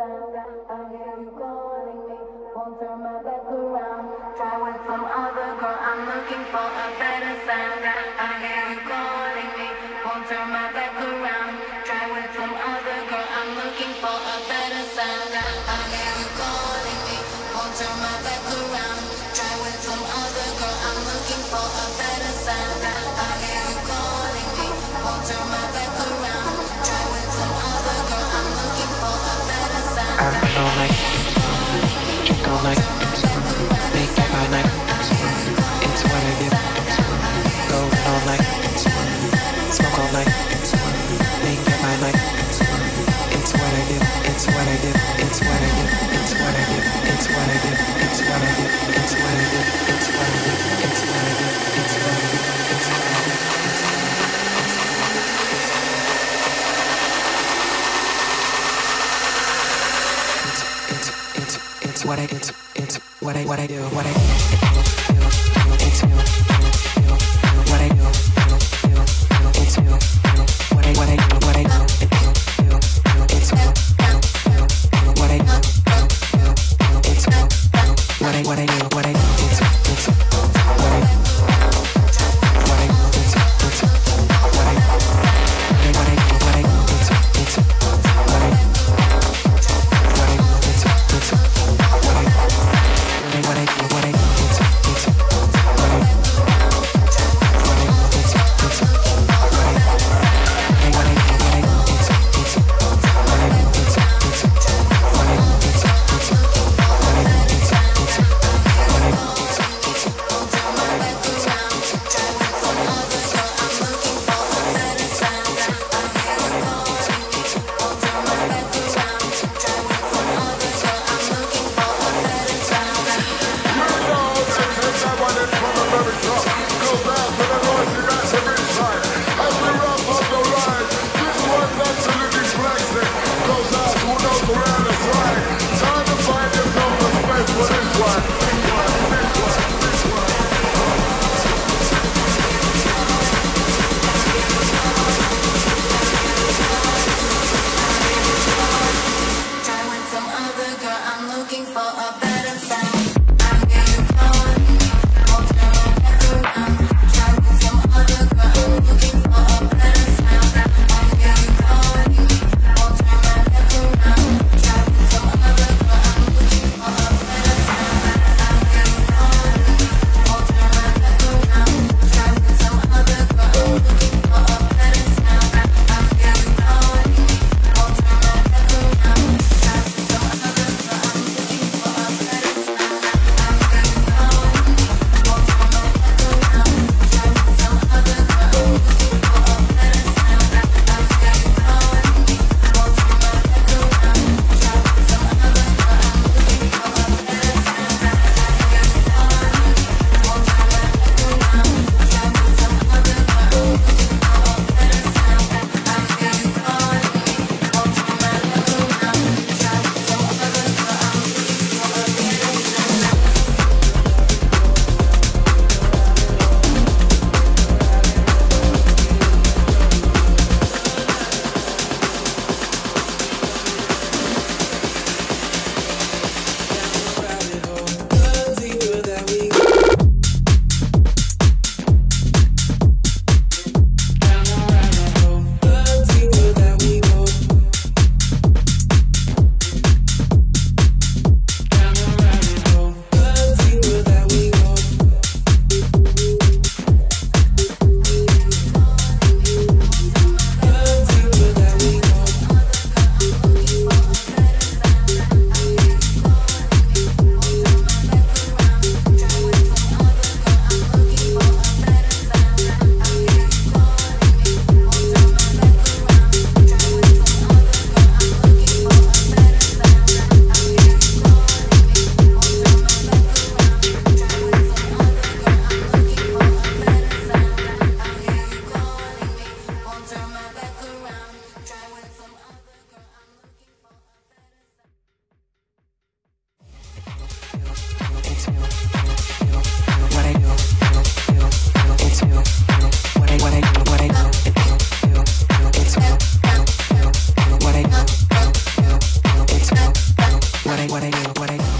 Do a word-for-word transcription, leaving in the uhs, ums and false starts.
sound. I hear you calling me, won't turn my back around. Try with some other girl, I'm looking for a better sound. I hear you calling me, won't turn my back around. Try with some other girl, I'm looking for a better sound. I hear you calling me, won't turn my back around. Try with some other girl, I'm looking for a better sound. I hear you calling me, won't turn my back around. Try with some other girl, I'm looking for a better sound. I feel like, drink all night, make it all night. It's what I do, go all night, smoke all night, make it all night. It's what I do, it's what I do, it's what I do, it's what I do, it's what I do, it's what I do, it's what I do, it's what I do, it's what I do, it's what I do, it's what I do, it's what I do. It's what I do, it's, it's what I, what I do, what I do, it's you, what I do, it's you, what I, what I do, what I do, it's you, what I do, it's you, what I, what I do, what I do, it's, it's, what I do, what I do, it's, it's, what I, what I do, what I do, it's, it's, what I do. What I do, what I do, it's, it's, what I do. what I do, what I do.